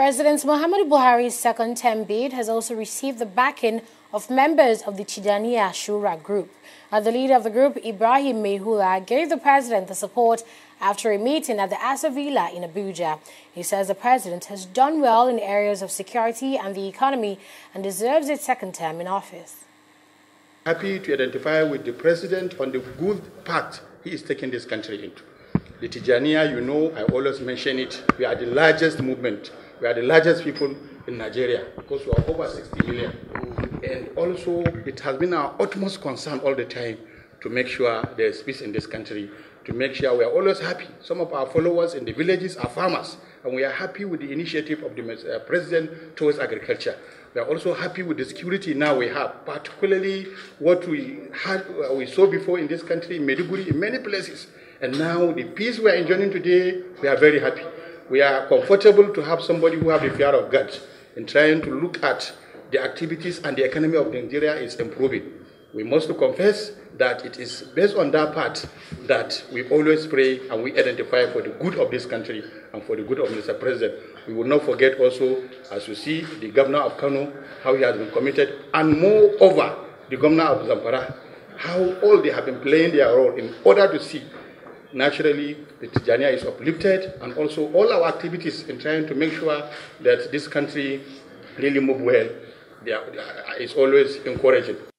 President Muhammadu Buhari's second term bid has also received the backing of members of the Tijaniya Shura group. The leader of the group, Ibrahim Mehula, gave the president the support after a meeting at the Asavila in Abuja. He says the president has done well in areas of security and the economy and deserves its second term in office. Happy to identify with the president on the good path he is taking this country into. The Tijaniya, you know, I always mention it, we are the largest movement, we are the largest people in Nigeria because we are over 60 million. And also, it has been our utmost concern all the time to make sure there is peace in this country, to make sure we are always happy. Some of our followers in the villages are farmers, and we are happy with the initiative of the president towards agriculture. We are also happy with the security now we have, particularly what we saw before in this country, in Maiduguri, in many places. And now the peace we are enjoying today, we are very happy. We are comfortable to have somebody who has the fear of God in trying to look at the activities, and the economy of Nigeria is improving. We must confess that it is based on that part that we always pray and we identify for the good of this country and for the good of Mr. President. We will not forget also, as you see, the governor of Kano, how he has been committed, and moreover, the governor of Zamfara, how all they have been playing their role in order to see, naturally, the Tijaniya is uplifted, and also all our activities in trying to make sure that this country really moves well, it's always encouraging.